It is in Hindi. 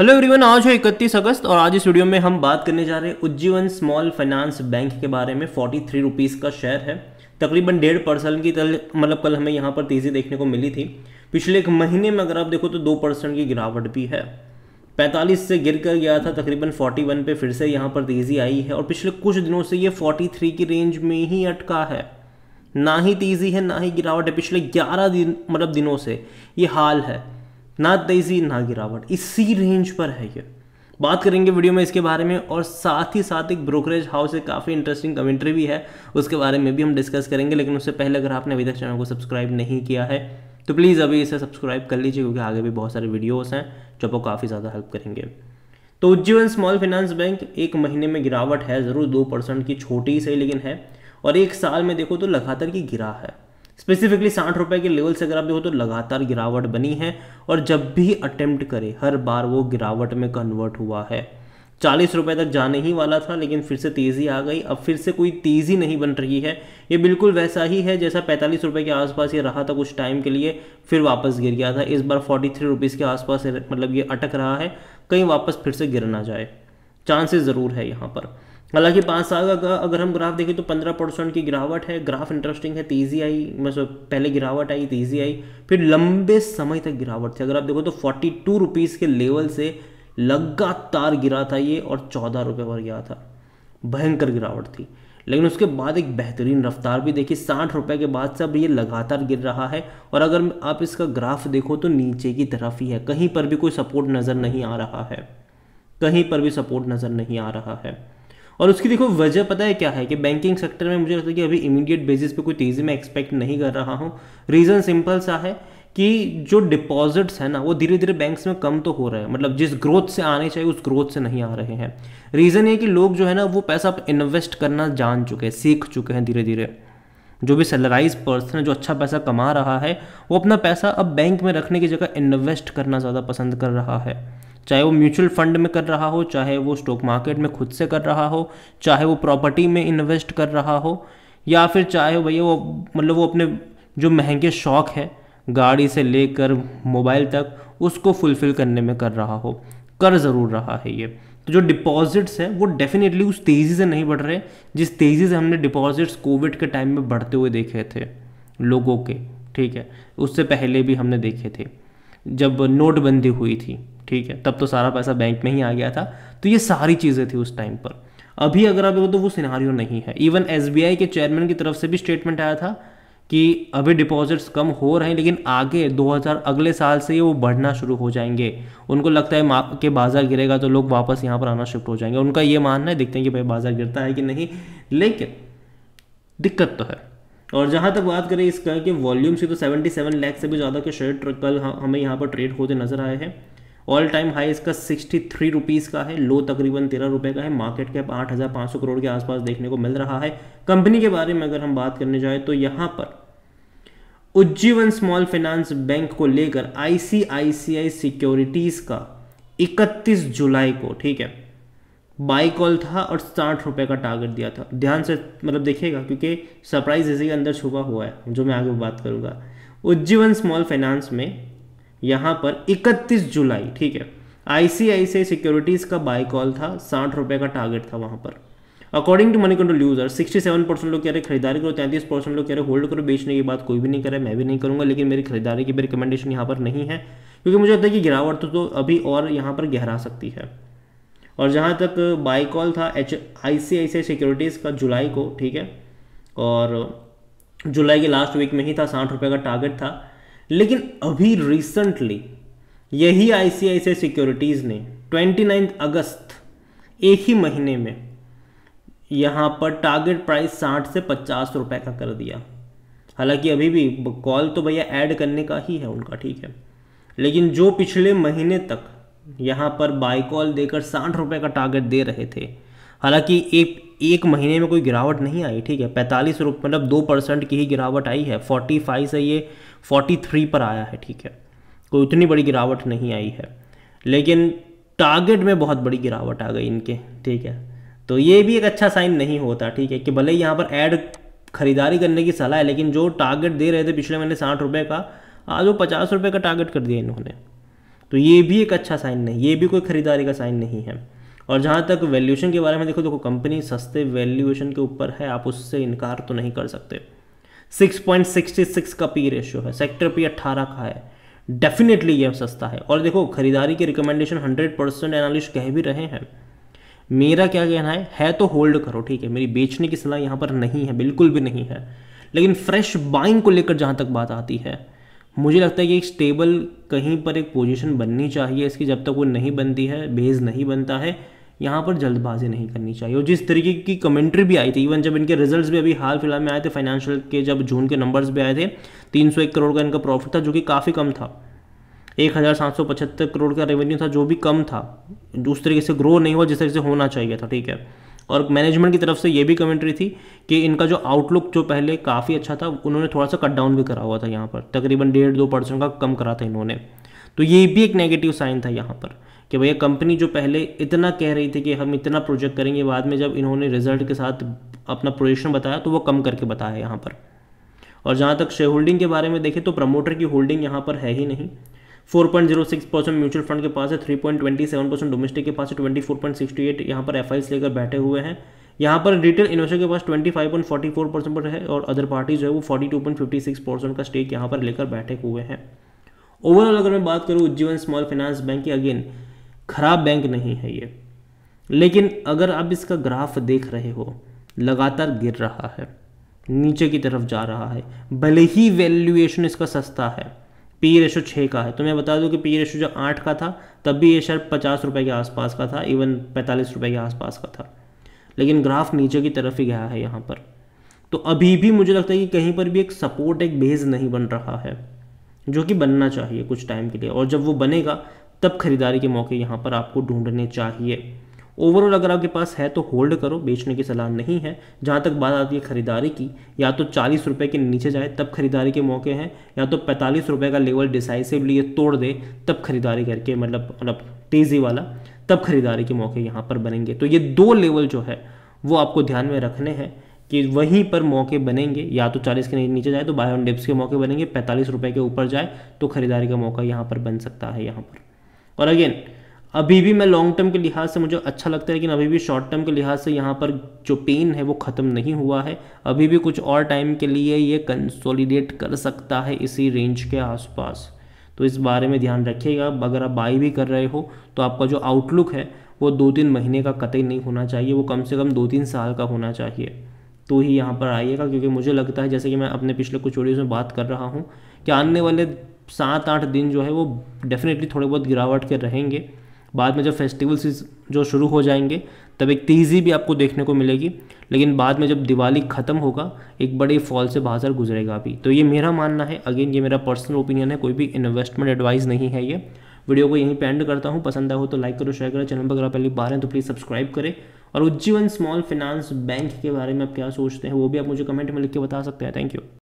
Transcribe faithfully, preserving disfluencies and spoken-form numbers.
हेलो एवरीवन, आज है इकतीस अगस्त और आज इस वीडियो में हम बात करने जा रहे हैं उज्जीवन स्मॉल फाइनेंस बैंक के बारे में। तैंतालीस रुपीस का शेयर है, तकरीबन डेढ़ परसेंट की तल मतलब कल हमें यहाँ पर तेज़ी देखने को मिली थी। पिछले एक महीने में अगर आप देखो तो दो परसेंट की गिरावट भी है। पैंतालीस से गिर कर गया था तकरीबन इकतालीस पे, फिर से यहाँ पर तेज़ी आई है और पिछले कुछ दिनों से ये तैंतालीस की रेंज में ही अटका है। ना ही तेज़ी है ना ही गिरावट है। पिछले ग्यारह दिन मतलब दिनों से ये हाल है, ना तेज़ी ना गिरावट, इसी रेंज पर है। ये बात करेंगे वीडियो में इसके बारे में और साथ ही साथ एक ब्रोकरेज हाउस से काफ़ी इंटरेस्टिंग कमेंट्री भी है, उसके बारे में भी हम डिस्कस करेंगे। लेकिन उससे पहले अगर आपने अभी तक चैनल को सब्सक्राइब नहीं किया है तो प्लीज़ अभी इसे सब्सक्राइब कर लीजिए, क्योंकि आगे भी बहुत सारे वीडियोस हैं जो आपको काफ़ी ज़्यादा हेल्प करेंगे। तो उज्जीवन स्मॉल फाइनेंस बैंक एक महीने में गिरावट है, ज़रूर दो परसेंट की छोटी सही लेकिन है, और एक साल में देखो तो लगातार की गिरा है। स्पेसिफिकली साठ रुपए के लेवल से अगर आप देखो तो लगातार गिरावट बनी है और जब भी अटेम्प्ट करे हर बार वो गिरावट में कन्वर्ट हुआ है। चालीस रुपए तक जाने ही वाला था लेकिन फिर से तेज़ी आ गई। अब फिर से कोई तेज़ी नहीं बन रही है, ये बिल्कुल वैसा ही है जैसा पैंतालीस रुपए के आसपास ये रहा था कुछ टाइम के लिए, फिर वापस गिर गया था। इस बार फोर्टी थ्री रुपीज़ के आसपास मतलब ये अटक रहा है, कहीं वापस फिर से गिर ना जाए, चांसेस ज़रूर है यहाँ पर। हालांकि पाँच साल का अगर हम ग्राफ देखें तो पंद्रह परसेंट की गिरावट है। ग्राफ इंटरेस्टिंग है, तेज़ी आई, मतलब पहले गिरावट आई तेज़ी आई, फिर लंबे समय तक गिरावट थी। अगर आप देखो तो फोर्टी टू रुपीज़ के लेवल से लगातार गिरा था ये और चौदह रुपये पर गया था, भयंकर गिरावट थी। लेकिन उसके बाद एक बेहतरीन रफ्तार भी देखी, साठ रुपए के बाद से अब ये लगातार गिर रहा है और अगर आप इसका ग्राफ देखो तो नीचे की तरफ ही है, कहीं पर भी कोई सपोर्ट नज़र नहीं आ रहा है, कहीं पर भी सपोर्ट नज़र नहीं आ रहा है। और उसकी देखो वजह पता है क्या है कि बैंकिंग सेक्टर में मुझे लगता है कि अभी इमीडिएट बेसिस पे कोई तेज़ी में एक्सपेक्ट नहीं कर रहा हूँ। रीज़न सिंपल सा है कि जो डिपॉजिट्स है ना वो धीरे धीरे बैंक्स में कम तो हो रहे हैं, मतलब जिस ग्रोथ से आने चाहिए उस ग्रोथ से नहीं आ रहे हैं। रीज़न ये कि लोग जो है ना वो पैसा इन्वेस्ट करना जान चुके हैं, सीख चुके हैं धीरे धीरे। जो भी सैलराइज पर्सन है जो अच्छा पैसा कमा रहा है वो अपना पैसा अब बैंक में रखने की जगह इन्वेस्ट करना ज़्यादा पसंद कर रहा है, चाहे वो म्यूचुअल फंड में कर रहा हो, चाहे वो स्टॉक मार्केट में खुद से कर रहा हो, चाहे वो प्रॉपर्टी में इन्वेस्ट कर रहा हो, या फिर चाहे भैया वो मतलब वो अपने जो महंगे शौक़ है गाड़ी से लेकर मोबाइल तक उसको फुलफ़िल करने में कर रहा हो, कर ज़रूर रहा है ये। तो जो डिपॉजिट्स हैं वो डेफिनेटली उस तेज़ी से नहीं बढ़ रहे जिस तेज़ी से हमने डिपॉजिट्स कोविड के टाइम में बढ़ते हुए देखे थे लोगों के, ठीक है, उससे पहले भी हमने देखे थे जब नोटबंदी हुई थी, ठीक है, तब तो सारा पैसा बैंक में ही आ गया था। तो ये सारी चीज़ें थी उस टाइम पर। अभी अगर आप देखो तो वो सिनेरियो नहीं है। इवन एसबीआई के चेयरमैन की तरफ से भी स्टेटमेंट आया था कि अभी डिपॉजिट्स कम हो रहे हैं लेकिन आगे दो हज़ार अगले साल से वो बढ़ना शुरू हो जाएंगे। उनको लगता है माँ के बाज़ार गिरेगा तो लोग वापस यहाँ पर आना शिफ्ट हो जाएंगे, उनका ये मानना है। देखते हैं कि भाई बाज़ार गिरता है कि नहीं, लेकिन दिक्कत तो है। और जहाँ तक बात करें इसका कि वॉल्यूम से तो सत्तावन लाख से भी ज़्यादा के शेयर कल हमें यहाँ पर ट्रेड होते नज़र आए हैं। ऑल टाइम हाई इसका तिरेसठ रुपीज़ का है, लो तकरीबन तेरह रुपये का है। मार्केट कैप आठ हज़ार पाँच सौ करोड़ के आसपास देखने को मिल रहा है। कंपनी के बारे में अगर हम बात करने जाए तो यहाँ पर उज्जीवन स्मॉल फाइनेंस बैंक को लेकर आईसीआईसीआई सिक्योरिटीज़ का इकतीस जुलाई को, ठीक है, बाई कॉल था और साठ रुपये का टारगेट दिया था। ध्यान से मतलब देखिएगा क्योंकि सरप्राइज इसी के अंदर छुपा हुआ है जो मैं आगे बात करूँगा। उज्जीवन स्मॉल फाइनेंस में यहाँ पर इकतीस जुलाई, ठीक है, आईसीआईसीआई सिक्योरिटीज़ का बाय कॉल था, साठ रुपये का टारगेट था वहाँ पर। According to Moneycontrol user सड़सठ परसेंट लोग कह रहे खरीदारी करो, तैंतीस परसेंट लोग कह रहे होल्ड करो। बेचने की बात कोई भी नहीं करे, मैं भी नहीं करूँगा, लेकिन मेरी खरीदारी की भी रिकमेंडेशन यहाँ पर नहीं है क्योंकि मुझे लगता है कि गिरावट तो अभी और यहाँ पर गहरा सकती है। और जहाँ तक बाय कॉल था एच आईसीआईसीआई सिक्योरिटीज़ का जुलाई को, ठीक है, और जुलाई के लास्ट वीक में ही था, साठ रुपये का टारगेट था। लेकिन अभी रिसेंटली यही आईसीआईसीआई सिक्योरिटीज़ ने उनतीस अगस्त एक ही महीने में यहाँ पर टारगेट प्राइस साठ से पचास रुपए का कर दिया। हालांकि अभी भी कॉल तो भैया ऐड करने का ही है उनका, ठीक है, लेकिन जो पिछले महीने तक यहाँ पर बाय कॉल देकर साठ रुपए का टारगेट दे रहे थे, हालांकि एक एक महीने में कोई गिरावट नहीं आई, ठीक है, पैंतालीस रुपये मतलब दो परसेंट की ही गिरावट आई है। पैंतालीस से ये तैंतालीस पर आया है, ठीक है, कोई इतनी बड़ी गिरावट नहीं आई है, लेकिन टारगेट में बहुत बड़ी गिरावट आ गई इनके, ठीक है। तो ये भी एक अच्छा साइन नहीं होता, ठीक है, कि भले यहाँ पर ऐड खरीदारी करने की सलाह है लेकिन जो टारगेट दे रहे थे पिछले महीने साठ रुपये का, आज वो पचास रुपये का टारगेट कर दिया इन्होंने। तो ये भी एक अच्छा साइन नहीं, ये भी कोई खरीदारी का साइन नहीं है। और जहाँ तक वैल्यूएशन के बारे में देखो, देखो कंपनी सस्ते वैल्यूएशन के ऊपर है, आप उससे इनकार तो नहीं कर सकते। सिक्स पॉइंट सिक्स सिक्स का पी रेशियो है, सेक्टर पी अट्ठारह का है, डेफिनेटली यह सस्ता है। और देखो खरीदारी के रिकमेंडेशन हंड्रेड परसेंट एनालिस्ट कह भी रहे हैं। मेरा क्या कहना है, है तो होल्ड करो, ठीक है, मेरी बेचने की सलाह यहाँ पर नहीं है, बिल्कुल भी नहीं है। लेकिन फ्रेश बाइंग को लेकर जहाँ तक बात आती है, मुझे लगता है कि एक स्टेबल कहीं पर एक पोजीशन बननी चाहिए इसकी। जब तक वो नहीं बनती है, बेस नहीं बनता है, यहाँ पर जल्दबाजी नहीं करनी चाहिए। और जिस तरीके की कमेंट्री भी आई थी, इवन जब इनके रिजल्ट्स भी अभी हाल फिलहाल में आए थे फाइनेंशियल के, जब जून के नंबर्स भी आए थे, तीन सौ एक करोड़ का इनका प्रॉफिट था जो कि काफ़ी कम था, एक हज़ार सात सौ पचहत्तर करोड़ का रेवेन्यू था जो भी कम था, उस तरीके से ग्रो नहीं हुआ जिस तरीके से होना चाहिए था, ठीक है। और मैनेजमेंट की तरफ से ये भी कमेंट्री थी कि इनका जो आउटलुक जो पहले काफ़ी अच्छा था, उन्होंने थोड़ा सा कट डाउन भी करा हुआ था, यहाँ पर तकरीबन डेढ़ दो परसेंट का कम करा था इन्होंने। तो ये भी एक नेगेटिव साइन था यहाँ पर कि भैया कंपनी जो पहले इतना कह रही थी कि हम इतना प्रोजेक्ट करेंगे, बाद में जब इन्होंने रिजल्ट के साथ अपना प्रोजेक्शन बताया तो वो कम करके बताया यहाँ पर। और जहाँ तक शेयर होल्डिंग के बारे में देखें तो प्रमोटर की होल्डिंग यहाँ पर है ही नहीं। Four point zero six percent mutual fund के पास है, three point two seven percent domestic के पास है, twenty four point six eight यहाँ पर एफआईस लेकर बैठे हुए हैं। यहाँ पर रिटेल इन्वेस्टर के पास twenty five point four four percent पर है और अदर पार्टीज है वो forty two point five six percent का स्टेक यहाँ पर लेकर बैठे हुए हैं। ओवरऑल अगर मैं बात करूँ उज्जीवन स्मॉल फाइनेंस बैंक की, अगेन खराब बैंक नहीं है ये, लेकिन अगर आप इसका ग्राफ देख रहे हो लगातार गिर रहा है, नीचे की तरफ जा रहा है। भले ही वैल्यूएशन इसका सस्ता है, पी रेशो छः का है, तो मैं बता दूं कि पी रेशो जो आठ का था तब भी ये शेयर पचास रुपये के आसपास का था, इवन पैंतालीस रुपये के आसपास का था, लेकिन ग्राफ नीचे की तरफ ही गया है यहाँ पर। तो अभी भी मुझे लगता है कि कहीं पर भी एक सपोर्ट, एक बेस नहीं बन रहा है जो कि बनना चाहिए कुछ टाइम के लिए, और जब वो बनेगा तब खरीदारी के मौके यहाँ पर आपको ढूंढने चाहिए। ओवरऑल अगर आपके पास है तो होल्ड करो, बेचने की सलाह नहीं है। जहाँ तक बात आती है खरीदारी की, या तो चालीस रुपए के नीचे जाए तब खरीदारी के मौके हैं, या तो पैंतालीस रुपए का लेवल डिसाइसिवली तोड़ दे तब खरीदारी करके, मतलब मतलब तेज़ी वाला, तब खरीदारी के मौके यहाँ पर बनेंगे। तो ये दो लेवल जो है वो आपको ध्यान में रखने हैं कि वहीं पर मौके बनेंगे, या तो चालीस के नीचे जाए तो बाय ऑन डिप्स के मौके बनेंगे, पैंतालीस रुपये के ऊपर जाए तो खरीदारी का मौका यहाँ पर बन सकता है यहाँ पर। और अगेन अभी भी मैं लॉन्ग टर्म के लिहाज से मुझे अच्छा लगता है, लेकिन अभी भी शॉर्ट टर्म के लिहाज से यहाँ पर जो पेन है वो ख़त्म नहीं हुआ है। अभी भी कुछ और टाइम के लिए ये कंसोलिडेट कर सकता है इसी रेंज के आसपास, तो इस बारे में ध्यान रखिएगा। अगर आप बाई भी कर रहे हो तो आपका जो आउटलुक है वो दो तीन महीने का कतई नहीं होना चाहिए, वो कम से कम दो तीन साल का होना चाहिए, तो ही यहाँ पर आइएगा। क्योंकि मुझे लगता है, जैसे कि मैं अपने पिछले कुछ वीडियोज़ में बात कर रहा हूँ, कि आने वाले सात आठ दिन जो है वो डेफिनेटली थोड़े बहुत गिरावट के रहेंगे। बाद में जब फेस्टिवल्स जो शुरू हो जाएंगे तब एक तेज़ी भी आपको देखने को मिलेगी, लेकिन बाद में जब दिवाली ख़त्म होगा एक बड़े फॉल से बाजार गुजरेगा भी। तो ये मेरा मानना है, अगेन ये मेरा पर्सनल ओपिनियन है, कोई भी इन्वेस्टमेंट एडवाइस नहीं है ये। वीडियो को यहीं पे एंड करता हूँ, पसंद आया हो तो लाइक करो, शेयर करो, चैनल पर अगर आप पहली बार हैं तो प्लीज़ सब्सक्राइब करें। और उज्जीवन स्मॉल फाइनेंस बैंक के बारे में आप क्या सोचते हैं वो भी आप मुझे कमेंट में लिख के बता सकते हैं। Thank you.